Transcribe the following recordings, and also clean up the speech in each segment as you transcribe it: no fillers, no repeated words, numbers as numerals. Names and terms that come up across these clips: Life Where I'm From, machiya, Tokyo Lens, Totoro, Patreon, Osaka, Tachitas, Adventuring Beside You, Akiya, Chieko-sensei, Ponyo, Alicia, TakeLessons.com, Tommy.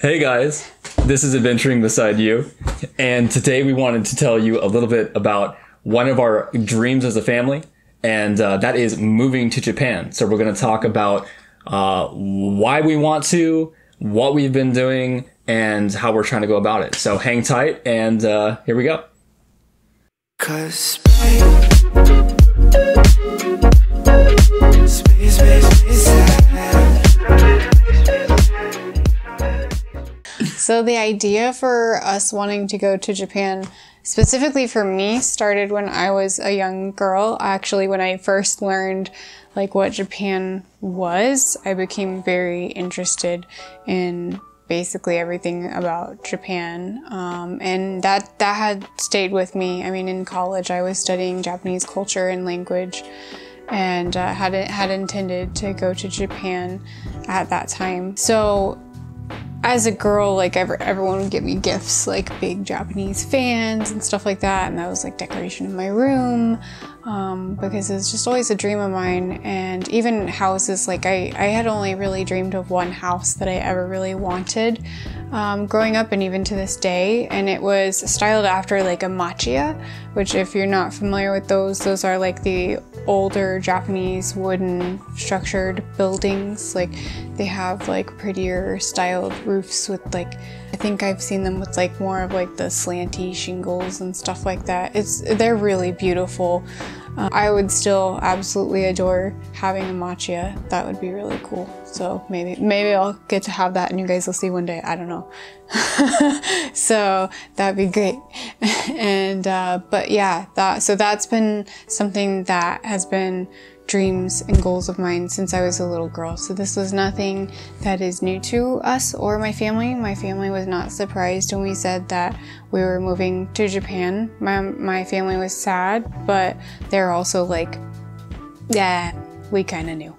Hey guys, this is Adventuring Beside You, and today we wanted to tell you a little bit about one of our dreams as a family, and that is moving to Japan. So we're going to talk about why we want to, what we've been doing, and how we're trying to go about it. So hang tight, and here we go. 'Cause so the idea for us wanting to go to Japan, specifically for me, started when I was a young girl. Actually, when I first learned like what Japan was, I became very interested in basically everything about Japan. And that had stayed with me. I mean, in college, I was studying Japanese culture and language, and had intended to go to Japan at that time. So as a girl, like everyone would give me gifts, like big Japanese fans and stuff like that, and that was like decoration in my room, because it was just always a dream of mine. And even houses, like I had only really dreamed of one house that I ever really wanted growing up, and even to this day, and it was styled after like a machiya, which, if you're not familiar with those are like the older Japanese wooden structured buildings. Like they have like prettier styled roofs with like, I think I've seen them with like more of like the slanty shingles and stuff like that. They're really beautiful. I would still absolutely adore having a machiya. That would be really cool. So maybe I'll get to have that and you guys will see one day. I don't know. So that'd be great. And but yeah, so that's been something that has been dreams and goals of mine since I was a little girl. So this was nothing that is new to us or my family. My family was not surprised when we said that we were moving to Japan. My family was sad, but they're also like, yeah, we kind of knew.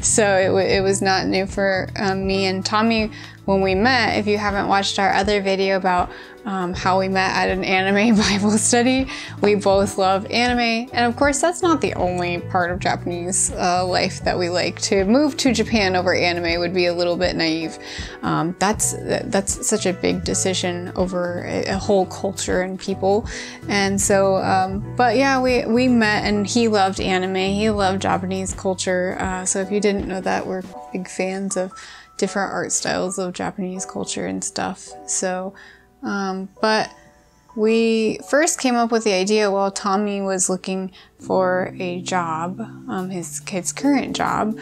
So it was not new for me and Tommy when we met. If you haven't watched our other video about how we met at an anime Bible study, we both love anime. And of course, that's not the only part of Japanese life that we like. To move to Japan over anime would be a little bit naive. That's such a big decision over a whole culture and people. And so, but yeah, we met and he loved anime. He loved Japanese culture. So if you didn't know that, we're big fans of different art styles of Japanese culture and stuff. So, but we first came up with the idea while Tommy was looking for a job, his current job.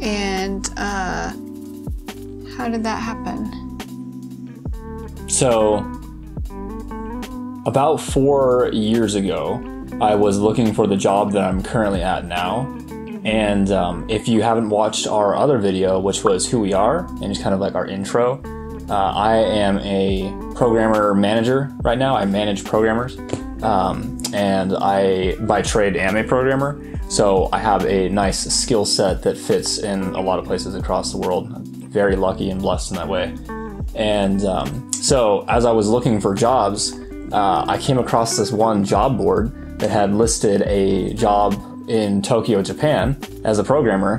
And how did that happen? So about 4 years ago, I was looking for the job that I'm currently at now. And if you haven't watched our other video, which was who we are, and it's kind of like our intro, I am a programmer manager right now. I manage programmers, and I, by trade, am a programmer. So I have a nice skill set that fits in a lot of places across the world. I'm very lucky and blessed in that way. And so as I was looking for jobs, I came across this one job board that had listed a job in Tokyo, Japan as a programmer.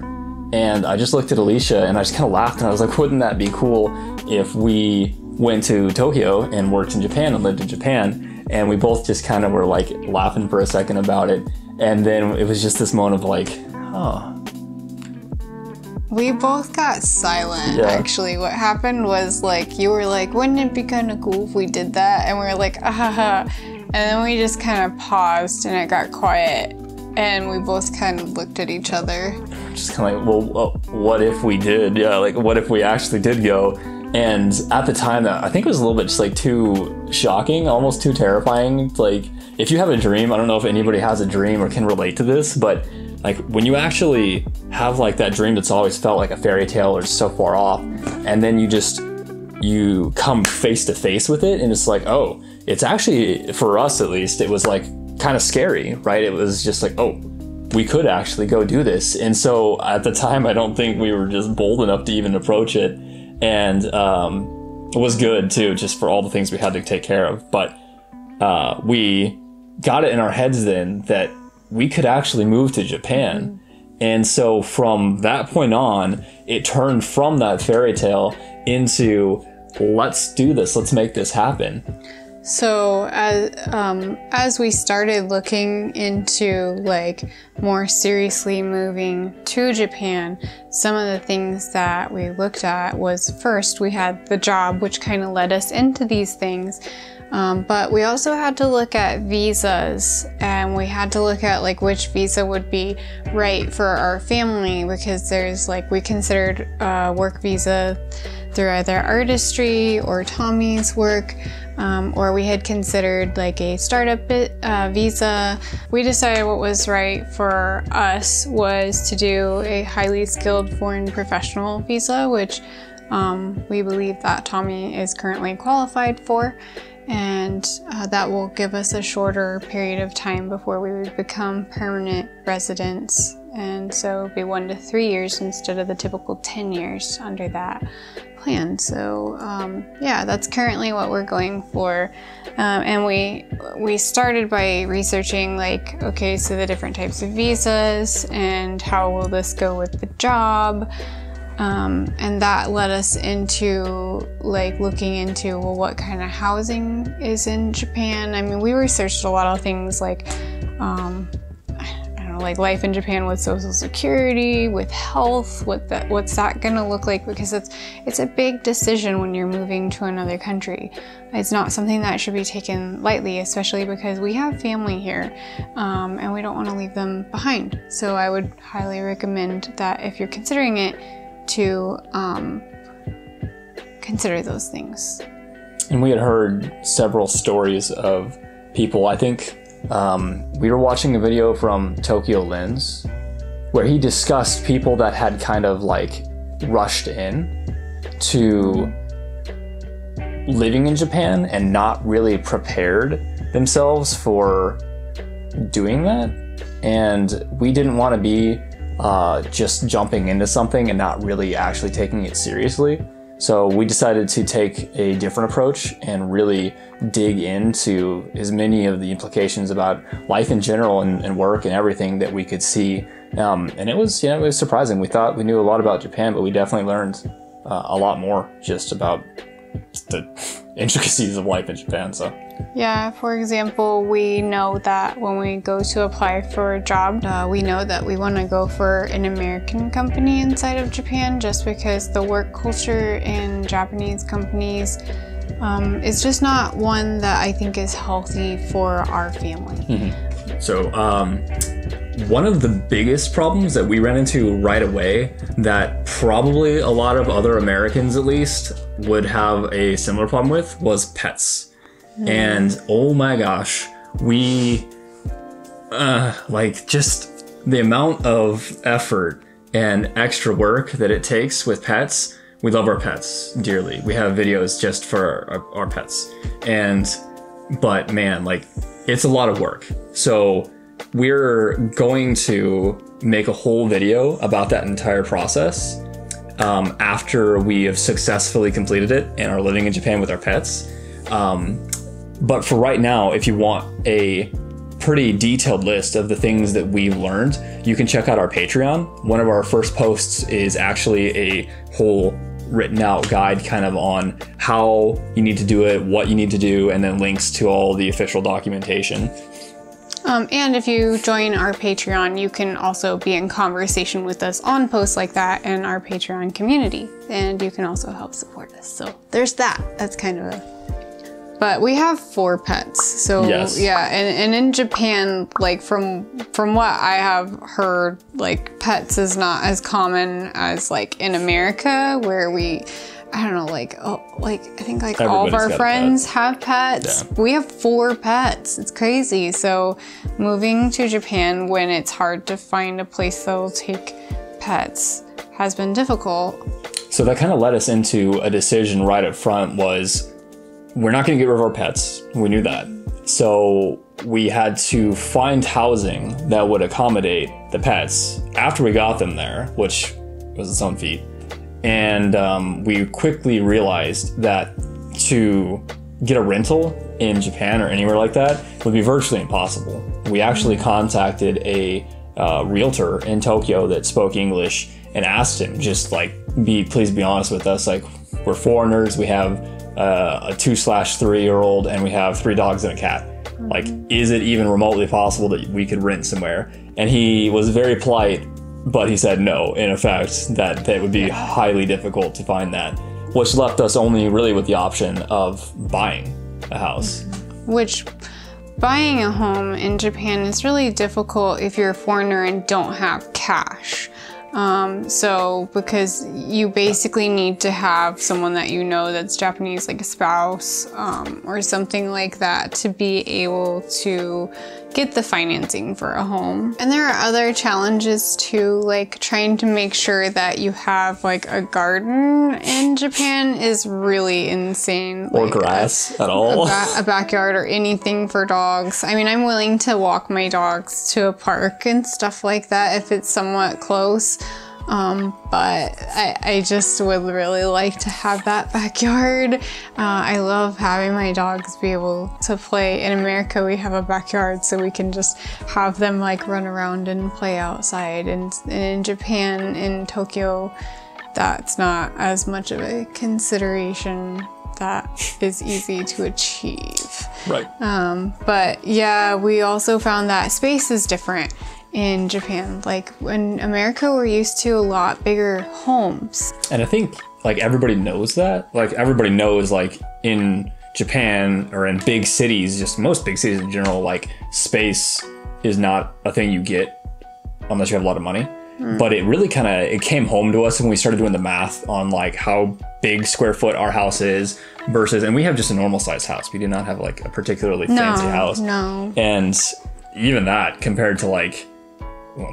And I just looked at Alicia and I just kind of laughed and I was like, wouldn't that be cool if we went to Tokyo and worked in Japan and lived in Japan? And we both just kind of were like laughing for a second about it. And then it was just this moment of like, oh. We both got silent, yeah. Actually. What happened was like, you were like, wouldn't it be kind of cool if we did that? And we were like, ah ha ha. And then we just kind of paused and it got quiet. And we both kind of looked at each other. Just kind of like, well, what if we did? Yeah, like, what if we actually did go? And at the time, I think it was a little bit just like too shocking, almost too terrifying. Like, if you have a dream, I don't know if anybody has a dream or can relate to this, but like when you actually have like that dream that's always felt like a fairy tale or so far off, and then you come face to face with it, and it's like, oh, it's actually, for us at least, it was like, kind of scary, right? It was just like, oh, we could actually go do this. And so at the time, I don't think we were just bold enough to even approach it. And it was good too, just for all the things we had to take care of. But we got it in our heads then that we could actually move to Japan. And so from that point on, it turned from that fairy tale into, let's do this, let's make this happen. So as we started looking into like more seriously moving to Japan, some of the things that we looked at was, first we had the job, which kind of led us into these things. But we also had to look at visas, and we had to look at like which visa would be right for our family, because there's like, we considered work visa through either artistry or Tommy's work, or we had considered like a startup visa. We decided what was right for us was to do a highly skilled foreign professional visa, which we believe that Tommy is currently qualified for. And that will give us a shorter period of time before we would become permanent residents. And so it would be 1 to 3 years instead of the typical 10 years under that plan. So yeah, that's currently what we're going for. And we started by researching like, okay, so the different types of visas and how will this go with the job? And that led us into like looking into, well, what kind of housing is in Japan. I mean, we researched a lot of things like, I don't know, like life in Japan with social security, with health, what's that gonna look like? Because it's a big decision when you're moving to another country. It's not something that should be taken lightly, especially because we have family here, and we don't want to leave them behind. So I would highly recommend that if you're considering it, to consider those things. And we had heard several stories of people. I think we were watching a video from Tokyo Lens where he discussed people that had kind of like rushed in to living in Japan and not really prepared themselves for doing that. And we didn't want to be just jumping into something and not really actually taking it seriously. So we decided to take a different approach and really dig into as many of the implications about life in general and work and everything that we could see. And it was, you know, it was surprising. We thought we knew a lot about Japan, but we definitely learned a lot more just about the intricacies of life in Japan. So yeah, for example, we know that when we go to apply for a job, we know that we want to go for an American company inside of Japan, just because the work culture in Japanese companies is just not one that I think is healthy for our family. Mm-hmm. So one of the biggest problems that we ran into right away, that probably a lot of other Americans at least would have a similar problem with, was pets. Mm. And oh my gosh, we like just the amount of effort and extra work that it takes with pets. We love our pets dearly. We have videos just for our pets. But man, like it's a lot of work. So we're going to make a whole video about that entire process after we have successfully completed it and are living in Japan with our pets. But for right now, if you want a pretty detailed list of the things that we've learned, you can check out our Patreon. One of our first posts is actually a whole written out guide kind of on how you need to do it, what you need to do, and then links to all the official documentation. And if you join our Patreon, you can also be in conversation with us on posts like that in our Patreon community. And you can also help support us. So there's that. That's kind of a... But we have 4 pets. So yes. Yeah, and in Japan, like from what I have heard, like pets is not as common as like in America, where we... I don't know, like, oh, like I think like everybody's all of our friends have pets. Yeah. We have 4 pets. It's crazy. So moving to Japan when it's hard to find a place that will take pets has been difficult. So that kind of led us into a decision right up front was, we're not going to get rid of our pets. We knew that. So we had to find housing that would accommodate the pets after we got them there, which was its own feat. And we quickly realized that to get a rental in Japan or anywhere like that would be virtually impossible. We actually contacted a realtor in Tokyo that spoke English and asked him, just like, please be honest with us. Like, we're foreigners. We have a 2/3-year-old and we have 3 dogs and a cat. Mm-hmm. Like, is it even remotely possible that we could rent somewhere? And he was very polite, but he said no. And in fact, that would be highly difficult to find that, which left us only really with the option of buying a house. Mm-hmm. Which, buying a home in Japan is really difficult if you're a foreigner and don't have cash. So because you basically need to have someone that you know that's Japanese, like a spouse or something like that, to be able to get the financing for a home. And there are other challenges too, like trying to make sure that you have like a garden in Japan is really insane. Or like grass at all. A backyard or anything for dogs. I mean, I'm willing to walk my dogs to a park and stuff like that if it's somewhat close. But I just would really like to have that backyard. I love having my dogs be able to play. In America, we have a backyard, so we can just have them like run around and play outside. And in Japan, in Tokyo, that's not as much of a consideration that is easy to achieve. Right. But yeah, we also found that space is different in Japan. Like in America, we're used to a lot bigger homes. And I think like everybody knows that. Like everybody knows, like in Japan or in big cities, just most big cities in general, like space is not a thing you get unless you have a lot of money. Mm. But it really kind of, it came home to us when we started doing the math on like how big square foot our house is versus, and we have just a normal sized house. We do not have like a particularly fancy house. No. And even that compared to like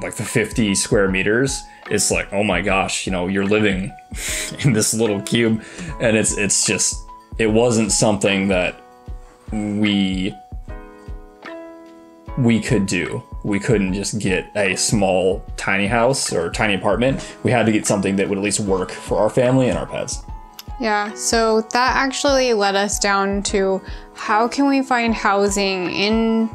the 50 square meters, it's like, oh my gosh, you know, you're living in this little cube. And it's just, it wasn't something that we could do. We couldn't just get a small tiny house or tiny apartment. We had to get something that would at least work for our family and our pets. Yeah, so that actually led us down to how can we find housing in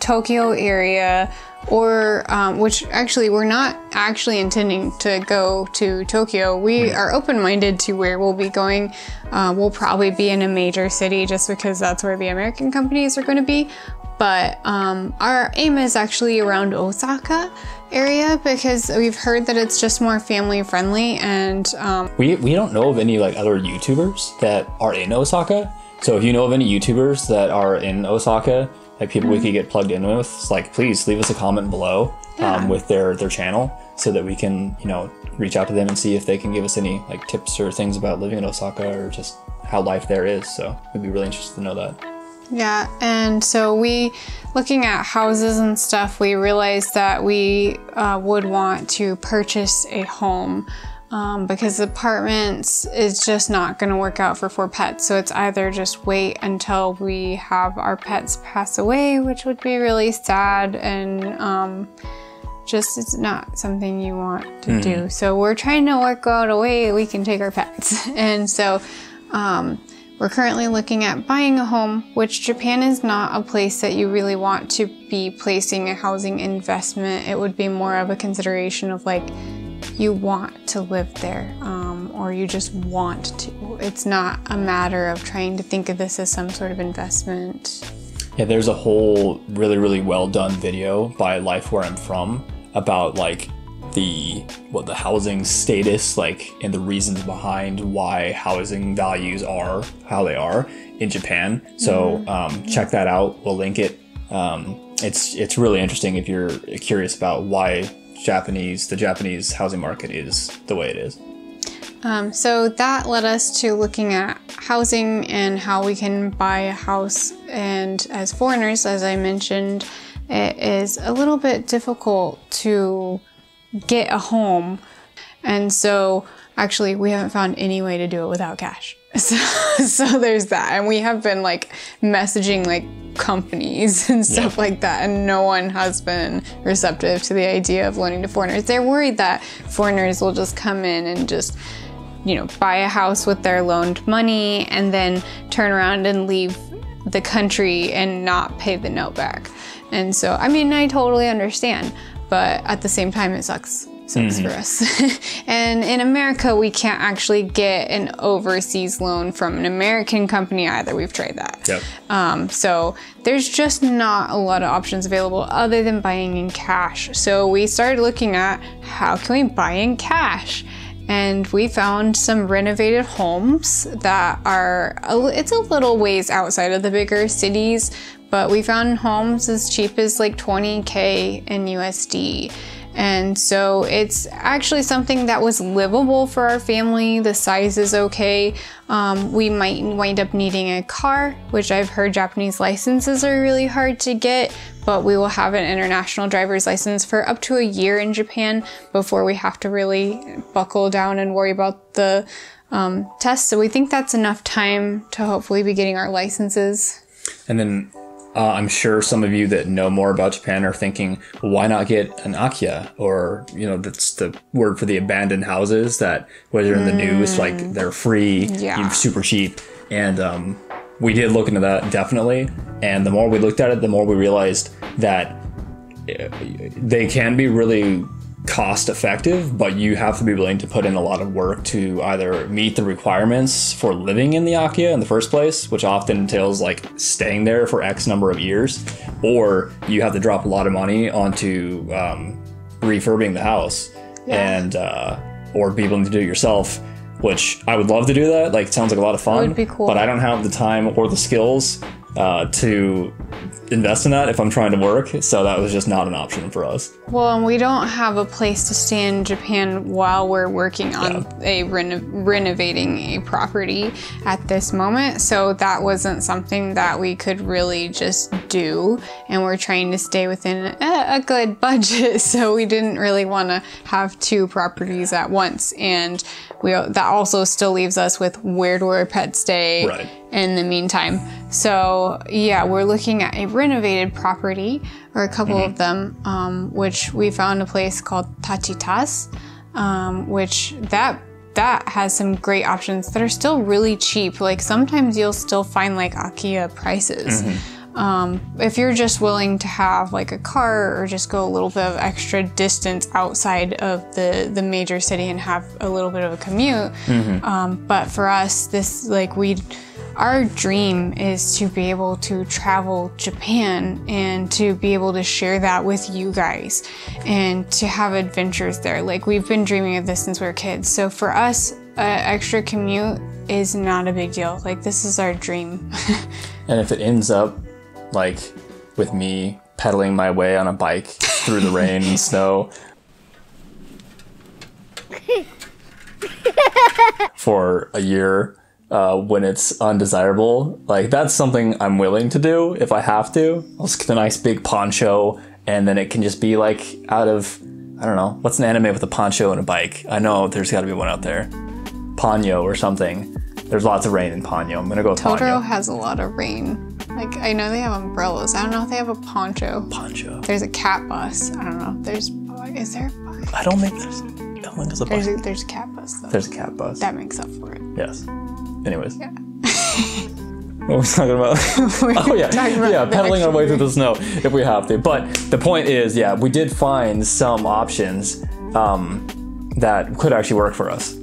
Tokyo area, or which actually we're not actually intending to go to Tokyo. We are open-minded to where we'll be going. We'll probably be in a major city just because that's where the American companies are going to be. But our aim is actually around Osaka area because we've heard that it's just more family friendly. And we don't know of any like other YouTubers that are in Osaka. So if you know of any YouTubers that are in Osaka, like people we could get plugged in with, it's like, please leave us a comment below with their channel so that we can, you know, reach out to them and see if they can give us any like tips or things about living in Osaka or just how life there is. So we'd be really interested to know that. Yeah, and so we, looking at houses and stuff, we realized that we would want to purchase a home. Because apartments is just not going to work out for 4 pets. So it's either just wait until we have our pets pass away, which would be really sad, and just it's not something you want to do. So we're trying to work out a way we can take our pets. And so we're currently looking at buying a home, which Japan is not a place that you really want to be placing a housing investment. It would be more of a consideration of like, you want to live there, or you just want to. It's not a matter of trying to think of this as some sort of investment. Yeah, there's a whole really, really well done video by Life Where I'm From about like the housing status, like, and the reasons behind why housing values are how they are in Japan. So check that out. We'll link it. It's really interesting if you're curious about why the Japanese housing market is the way it is. So that led us to looking at housing and how we can buy a house. And as foreigners, as I mentioned, it is a little bit difficult to get a home. And so actually we haven't found any way to do it without cash. So there's that. And we have been like messaging like companies and stuff like that, and no one has been receptive to the idea of loaning to foreigners. They're worried that foreigners will just come in and just, you know, buy a house with their loaned money and then turn around and leave the country and not pay the note back. And so, I mean, I totally understand. but at the same time it sucks. Sucks for us. And in America, we can't actually get an overseas loan from an American company either. We've tried that. Yep. So there's just not a lot of options available other than buying in cash. So we started looking at how can we buy in cash? And we found some renovated homes that are, it's a little ways outside of the bigger cities, but we found homes as cheap as like 20K in USD. And so it's actually something that was livable for our family. The size is okay. We might wind up needing a car, which I've heard Japanese licenses are really hard to get, but we will have an international driver's license for up to a year in Japan before we have to really buckle down and worry about the tests. So we think that's enough time to hopefully be getting our licenses. And then I'm sure some of you that know more about Japan are thinking, why not get an Akiya? Or, you know, that's the word for the abandoned houses that, whether in the news, like they're free, super cheap. And we did look into that definitely. And the more we looked at it, the more we realized that they can be really cost effective, but you have to be willing to put in a lot of work to either meet the requirements for living in the Akiya in the first place, which often entails like staying there for X number of years, or you have to drop a lot of money onto refurbing the house and or be willing to do it yourself, which I would love to do that. Like, it sounds like a lot of fun, but I don't have the time or the skills to invest in that if I'm trying to work, so that was just not an option for us. Well, and we don't have a place to stay in Japan while we're working on a renovating a property at this moment, so that wasn't something that we could really just do, and we're trying to stay within a good budget, so we didn't really want to have two properties at once, and that also still leaves us with where do our pets stay in the meantime. So yeah, we're looking at a renovated property, or a couple of them, which we found a place called Tachitas, which that has some great options that are still really cheap. Like, sometimes you'll still find like Akiya prices. If you're just willing to have like a car or just go a little bit of extra distance outside of the major city and have a little bit of a commute. But for us, this, like, our dream is to be able to travel Japan and to be able to share that with you guys and to have adventures there. Like, we've been dreaming of this since we were kids. So for us, extra commute is not a big deal. Like, this is our dream. And if it ends up like with me pedaling my way on a bike through the rain and snow for a year, when it's undesirable, like, that's something I'm willing to do if I have to. I'll just get a nice big poncho, and then it can just be like out of, I don't know, what's an anime with a poncho and a bike? I know there's got to be one out there. Ponyo or something. There's lots of rain in Ponyo. I'm gonna go with Totoro. Ponyo has a lot of rain. Like, I know they have umbrellas. I don't know if they have a poncho. Poncho. There's a cat bus. I don't know. Is there a bike? I don't think there's a bike. There's a cat bus, though. There's a cat bus. That makes up for it. Yes. Anyways. Yeah. What were we talking about? Yeah, pedaling our way through the snow if we have to. But the point is, yeah, we did find some options that could actually work for us.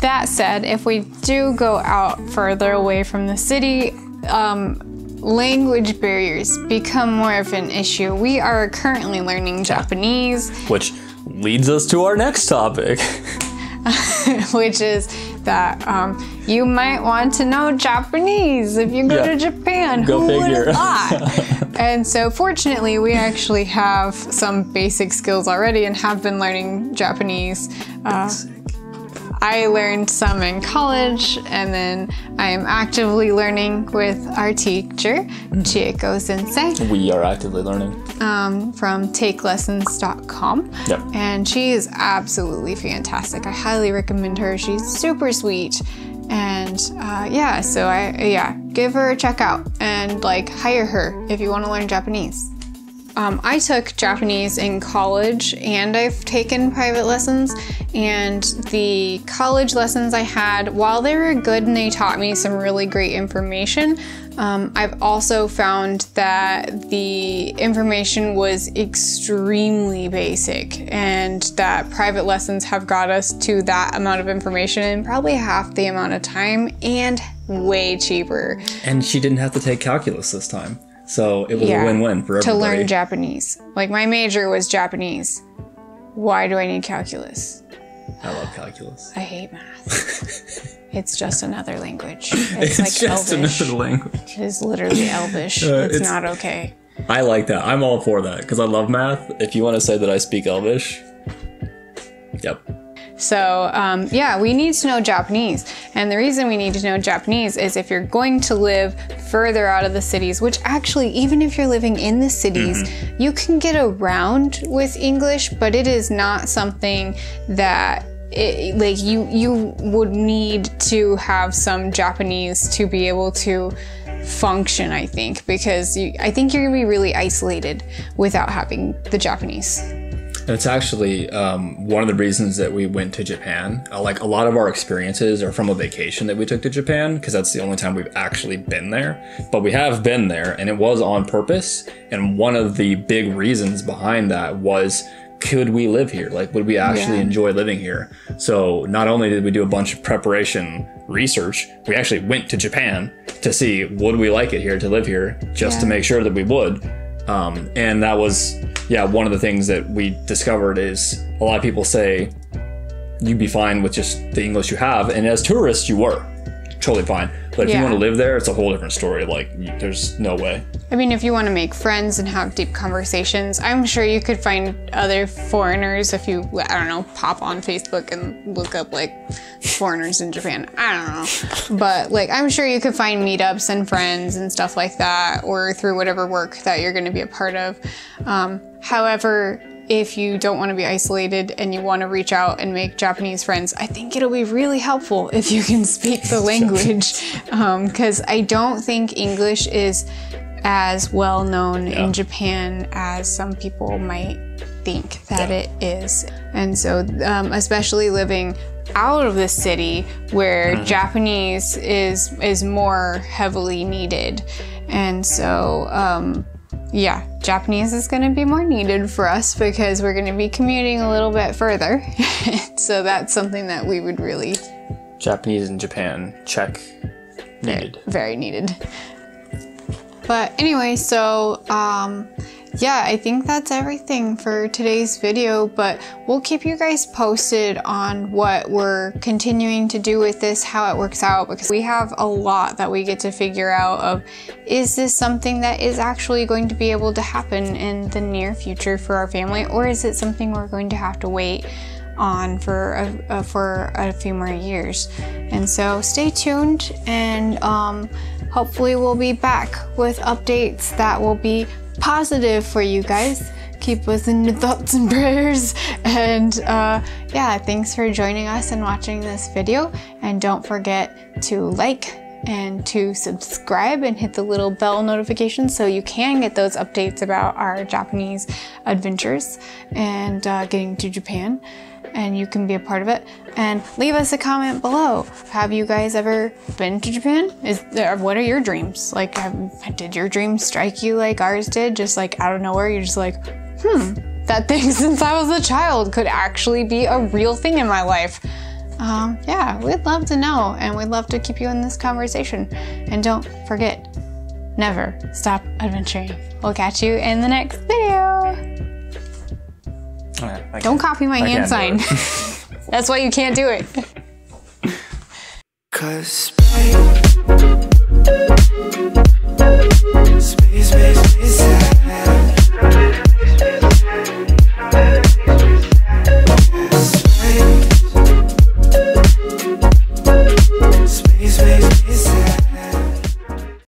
That said, if we do go out further away from the city, language barriers become more of an issue. We are currently learning Japanese. Which leads us to our next topic. Which is that you might want to know Japanese if you go to Japan. Who would have thought? And so fortunately, we actually have some basic skills already and have been learning Japanese. I learned some in college, and then I am actively learning with our teacher, Chieko-sensei. We are actively learning. From TakeLessons.com. Yep. And she is absolutely fantastic. I highly recommend her. She's super sweet. And yeah, so give her a check out and like hire her if you want to learn Japanese. I took Japanese in college, and I've taken private lessons, and the college lessons I had, while they were good and they taught me some really great information, I've also found that the information was extremely basic and that private lessons have got us to that amount of information in probably half the amount of time and way cheaper. And she didn't have to take calculus this time. So it was a win-win for everybody. To learn Japanese. Like, my major was Japanese. Why do I need calculus? I love calculus. I hate math. It's just another language. It's like just elvish. Another language. It is literally elvish. It's not okay. I like that. I'm all for that because I love math. If you want to say that I speak elvish, yep. So yeah, we need to know Japanese. And the reason we need to know Japanese is if you're going to live further out of the cities, which actually, even if you're living in the cities, you can get around with English, but it is not something that like you would need to have some Japanese to be able to function, I think, because I think you're gonna be really isolated without having the Japanese. It's actually one of the reasons that we went to Japan. Like, a lot of our experiences are from a vacation that we took to Japan, because that's the only time we've actually been there. But we have been there, and it was on purpose. And one of the big reasons behind that was, could we live here? Like, would we actually enjoy living here? So not only did we do a bunch of preparation research, we actually went to Japan to see, would we like it here to live here, just to make sure that we would. And that was, one of the things that we discovered is a lot of people say you'd be fine with just the English you have. And as tourists, you were totally fine. But if you want to live there, it's a whole different story. Like, there's no way. I mean, if you want to make friends and have deep conversations, I'm sure you could find other foreigners if you, I don't know, pop on Facebook and look up, like, foreigners in Japan. I don't know. But, like, I'm sure you could find meetups and friends and stuff like that, or through whatever work that you're going to be a part of. However, if you don't want to be isolated and you want to reach out and make Japanese friends, I think it'll be really helpful if you can speak the language, because I don't think English is as well known in Japan as some people might think that it is. And so especially living out of the city where Japanese is more heavily needed. And so yeah, Japanese is going to be more needed for us because we're going to be commuting a little bit further. So that's something that we would really... Japanese in Japan, check. Needed. Very needed. But anyway, so yeah, I think that's everything for today's video, but we'll keep you guys posted on what we're continuing to do with this, how it works out, because we have a lot that we get to figure out of, is this something that is actually going to be able to happen in the near future for our family, or is it something we're going to have to wait on for a few more years? And so stay tuned, and hopefully we'll be back with updates that will be positive for you guys. Keep us in your thoughts and prayers, and yeah, thanks for joining us and watching this video, and don't forget to like and to subscribe and hit the little bell notification so you can get those updates about our Japanese adventures and getting to Japan, and you can be a part of it. And leave us a comment below. Have you guys ever been to Japan? What are your dreams? Like, did your dreams strike you like ours did? Just like out of nowhere, you're just like, that thing since I was a child could actually be a real thing in my life. Yeah, we'd love to know, and we'd love to keep you in this conversation. And don't forget, never stop adventuring. We'll catch you in the next video. Don't copy my hand sign. That's why you can't do it. 'Cause